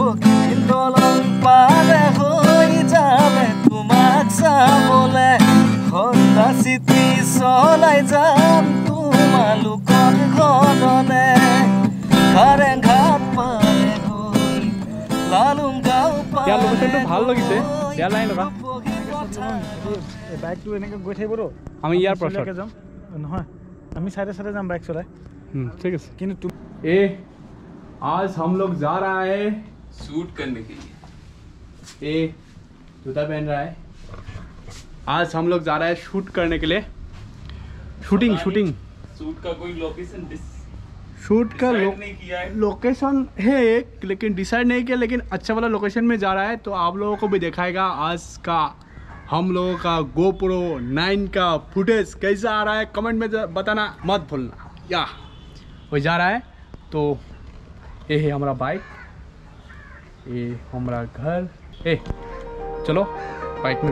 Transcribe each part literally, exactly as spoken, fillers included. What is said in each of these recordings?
बुकिन दोलन पारे होई जावे तुमाक सामोले होन्दा सिटी सोलाई जाम तुमा लुकोन गोनोने खारे घाट पारे होई लालुम गाव पारे होई यार लोग भाल लगी से यार लाइन लगा बैक टू एने का गोठे बोलो हमें यार प्रश्न जाम ना हमें सारे सारे जाम बैक चला है ठीक है किन तू ए आज हम लोग जा रहा है शूट करने के लिए। ए जूता पहन रहा है। आज हम लोग जा रहा है शूट करने के लिए। शूटिंग शूटिंग शूट का कोई लोकेशन शूट का लो, नहीं किया है। लोकेशन है एक लेकिन डिसाइड नहीं किया, लेकिन अच्छा वाला लोकेशन में जा रहा है तो आप लोगों को भी दिखाएगा आज का हम लोगों का गोप्रो नाइन का फुटेज कैसा आ रहा है कमेंट में बताना मत भूलना। या वो जा रहा है तो ये है हमारा बाइक, ये हमारा घर। ए चलो बाइक में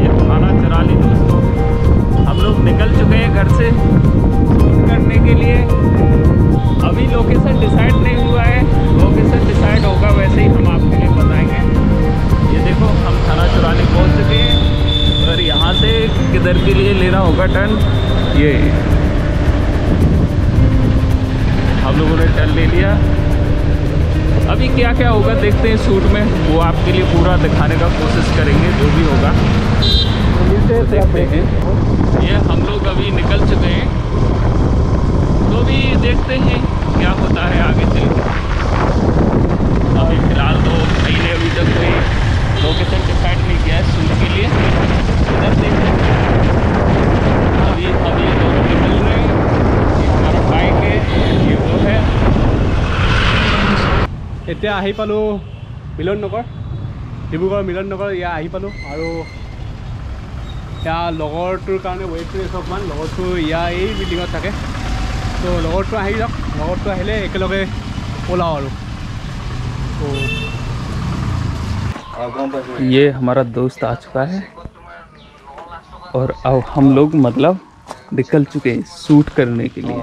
ये खाना चरा ली दोस्तों। हम लोग निकल चुके हैं घर से शूट करने के लिए। अभी लोकेशन डिसाइड नहीं हुआ है, लोकेशन डिसाइड होगा वैसे ही हम आपके लिए बताएंगे। ये देखो हम थाना चौराहे पहुंच चुके हैं और यहाँ से किधर के लिए लेना होगा टर्न। ये हम लोगों ने टर्न ले लिया। अभी क्या क्या होगा देखते हैं शूट में, वो आपके लिए पूरा दिखाने का कोशिश करेंगे जो भी होगा देखते हैं। ये हम लोग अभी निकल चुके हैं तो भी देखते हैं क्या होता है आगे चल के। अभी फिलहाल तो भाई ने अभी तक कोई लोकेशन डिसाइड नहीं किया है शूट के लिए, इधर देखते हैं। अभी अभी तो निकल रहे हैं, ये हमारा बाइक है, ये वो है। इतना आही पालो मिलन नगर डिब्रुगढ़ मिलन नगर या आही पालो और लगरटोर कारण वेट कर अलग लगरटो इस बिल्डिंग थके तो लगरटो आहि जाओ लगरटो आहिले एकेलगे ओलाओ आरो तो ये हमारा दोस्त आ चुका है और अब हम लोग मतलब निकल चुके हैं शूट करने के लिए।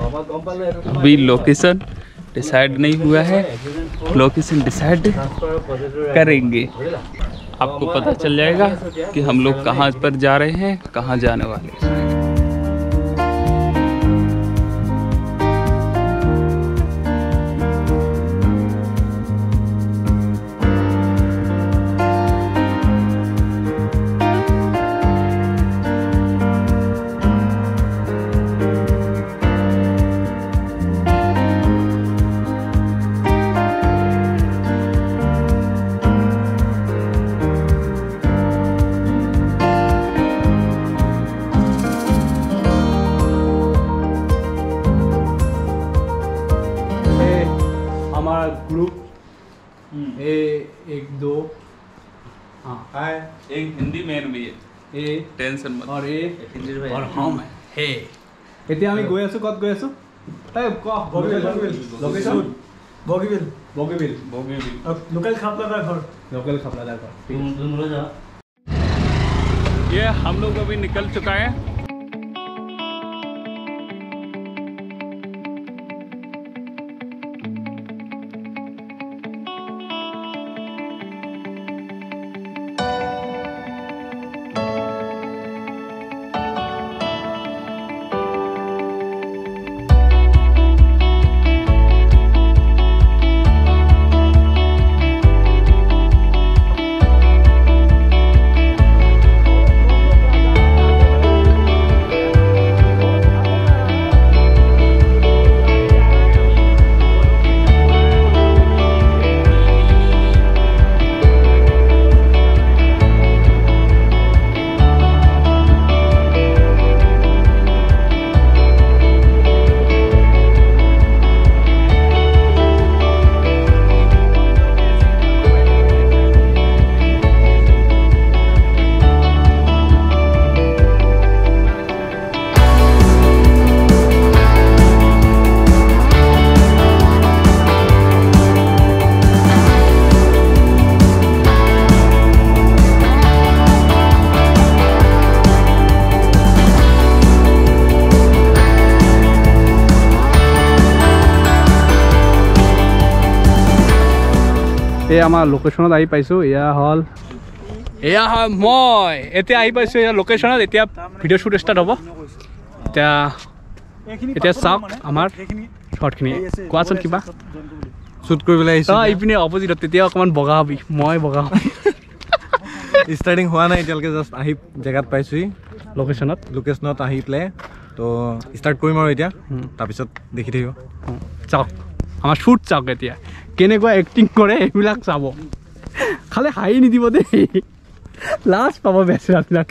अभी लोकेशन डिसाइड नहीं हुआ है, लोकेशन डिसाइड करेंगे आपको पता चल जाएगा कि हम लोग कहाँ पर जा रहे हैं कहाँ जाने वाले हैं। एक हिंदी मेन भी है ए टेंशन मत और ए हिंदी भाई और हम हे এতিয়া আমি গৈ আছো কত গৈ আছো তাই ক বগীবিল লোকেশন বগীবিল বগীবিল বগীবিল লোকাল খাপলাদার घर लोकल खापलादार घर तुम जा। ये हम लोग अभी निकल चुका है। आम लोकेशन आई पाई हल एया है मैं इतना आई पाई लोकेशन इतना भिडिओ शूट स्टार्ट हम इतना चाक आम शर्टखि कौन क्या शूट इपिने अपोजिट अक बगा हबी मैं बगा स्टार्टिंग हुआ ना इतना जस्ट आ जगह पासी लोकेशन लोकेशन आ पे तो स्टार्ट कर देखी थी चाक आम शूट चाक इतना के एक्टिंग चाब खाली हाई निदी दे लास्ट पा बेचरा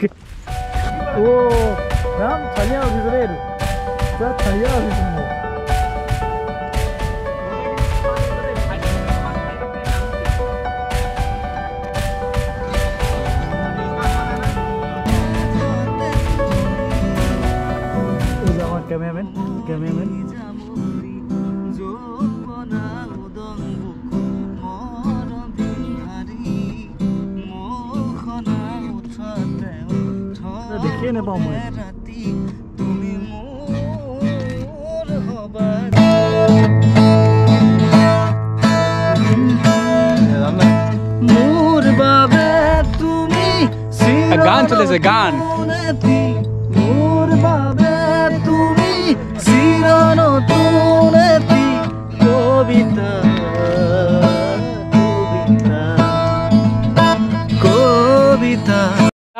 कैमरामैन कैमरामैन ने पाऊँ गान चले से गान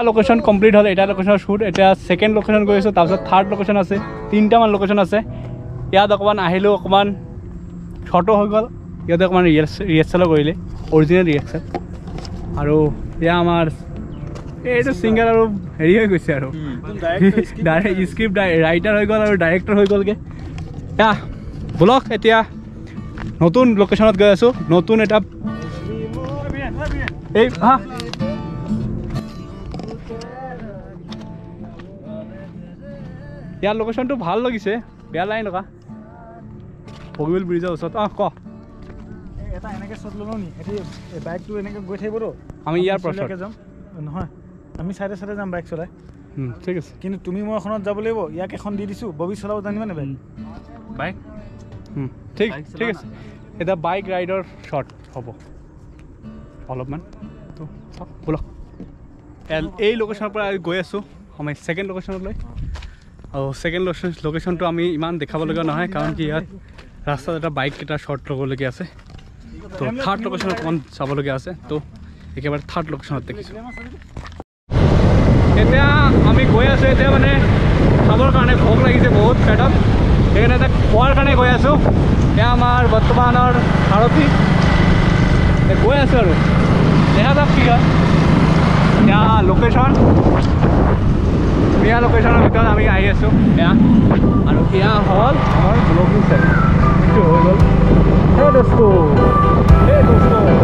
लोकेशन कमप्लीट हल एटा लोकेशन शूट एटा सेकेंड लोकेशन गई तार थार्ड लोकेशन आसे तीनटामान लोकेशन आसे इतना अकान शर्टो हो गल इतना अकान रिएक्शनो करें ओरिजिनल रिएक्शन और इतना आम यू सिंगर और हेरी हो गई और डायरेक्ट स्क्रिप्ट राइटर हो गल और डायरेक्टर हो गलगे बोलक एटा नतुन लोकेशन गई आसो नतुन एटा हाँ यार लोकेशन तो भल लगे बेहद लाइन लगा भगील ब्रिजर ऊस बैक चला ठीक है कि तुम मैं एखन जब लगभग इक एन दी बबी चला जाना बैक ठीक ठीक है बैक राइडर शर्ट हम अलमान तो बोलक लोकेशन गई आसो हम सेकेंड लोकेशन ल और सेकेंड लोकेशन लोकेशन तो इन देखा ना कारण कि इतना रास्ता बाइक कटा शर्ट लगभग आसे तो थार्ड लोकेशन अक चाहलगे आसे तो एक बार थार्ड लोकेशन देखिए इतना आम गई आसो इतना मैंने खाने कारण भोग लगे बहुत पेटत सैकने खोर कारण गई आसो ये आम बर्तमान आरती गई आसो और देखा जा लोकेशन यहाँ लोकेशन भर आम आई आसो और क्या हल आम ब्लॉगिंग सेट हो गल हे दोस्तों हे दोस्तों गई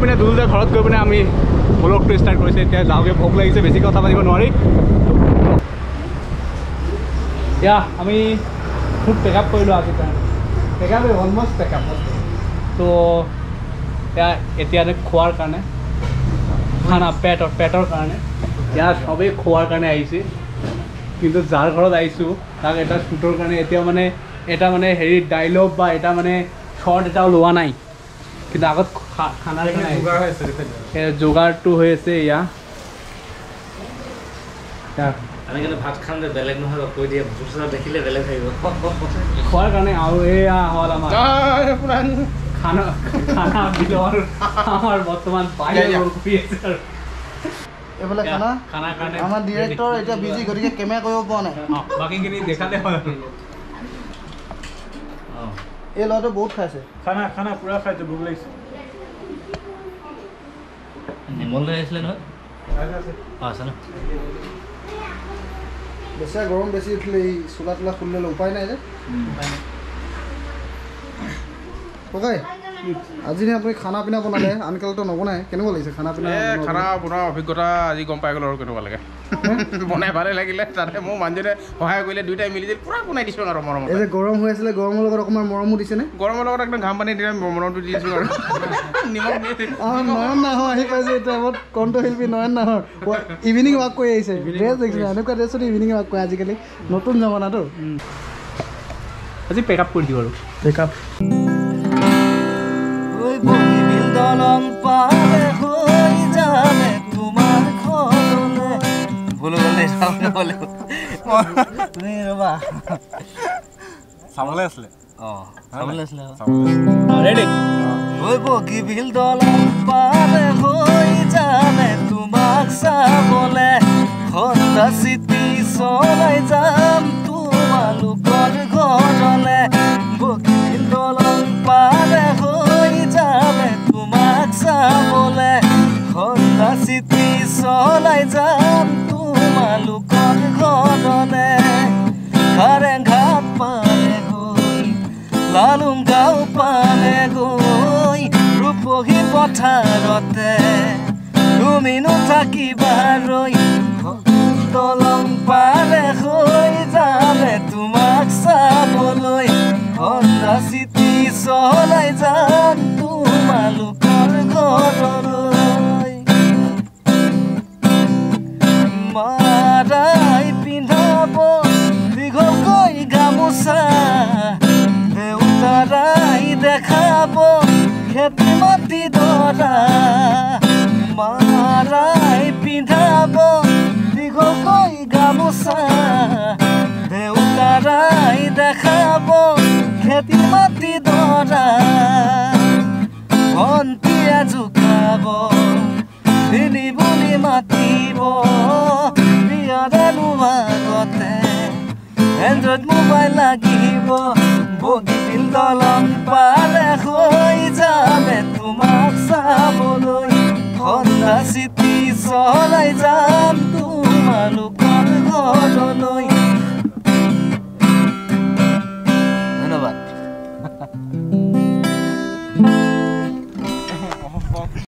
पे दूल घर गई पे ब्लॉग तो स्टार्ट कर जाओगे भोग लगे बेसि कथा पाती नी आम खूब पेकअप कर आज पेकअप अलमोस्ट पेकअप तो खोर कारण खाना पेट पेटर कारण इतना सब खोर कारण कि जार घर तक एट शूटर कारण इतना मानने एट मानने हेरी डायलग मानने शर्ट एट ला ना कि आगत खा खाना जोगार तो भात खान बेलेग देखिले बेलेग खोर कारण हल आम खाना खाना बर्तमान खाना खाना डिरेक्टर बिजी गए केमेरा कर देखाले ये लड़ो बहुत खासे खाना खाना पूरा खाए भूख लगे निमल ले आइसले न आसा न बेसा गरम बेसी उठले सुला तुला खुलले उपाय ना जे ओके आज अपनी खाना पीना बनाले आनकाल तो नबनाय केनेवा लागिছে खाना पीना खाना बना অভিজ্ঞতা আজি গম পাই গল আৰু কেনেवा লাগে বনাই ভালে লাগিলে তারে মো মানজনে সহায় কইলে দুইটাই মিলি দিল পুরা বনাই দিছো আৰু মৰম এই যে গৰম হৈ আছিল গৰমৰ লগত অকমান মৰমো দিছে নে গৰমৰ লগত একদম ঘাম পানী দিলে মৰমটো দিছো আৰু নিমখ দিছে অ নয়ন না হৈ পাইছে এটা বহুত কণ্ঠ হেল্পি নয়ন না ইভিনিং ওয়াক কৰি আইছে ড্ৰেছ দেখিছ না এনেকুৱা ড্ৰেছত ইভিনিং ওয়াক কৰি আজিকালি নতুন জামানা তো আজি পেক আপ কৰি দিও আৰু পেক আপ তোমালোকৰ लालुम गाँव पाले गई रूपही पथारते तुम नाकिबा रई दलंग पाले गई जाने तुमक चाबले हन्दासिटी चलै जान तुमालोकर घरलै माराई पिन्धाब दीघलकै गामोसा देउताराई देखाब खेती माटी दरा माराई पिन्धाब दीघलकै गामोसा देउताराई देखाब खेती माटी दरा भंटिया जुकाब दिली बुली मातीब प्रियरे मुआगते एंड्रॉइड मोबाइल लागिब बगिबिल दलंग पारे हई जाबे तुमाक चाबलै हन्दा सिटी चलै जाम।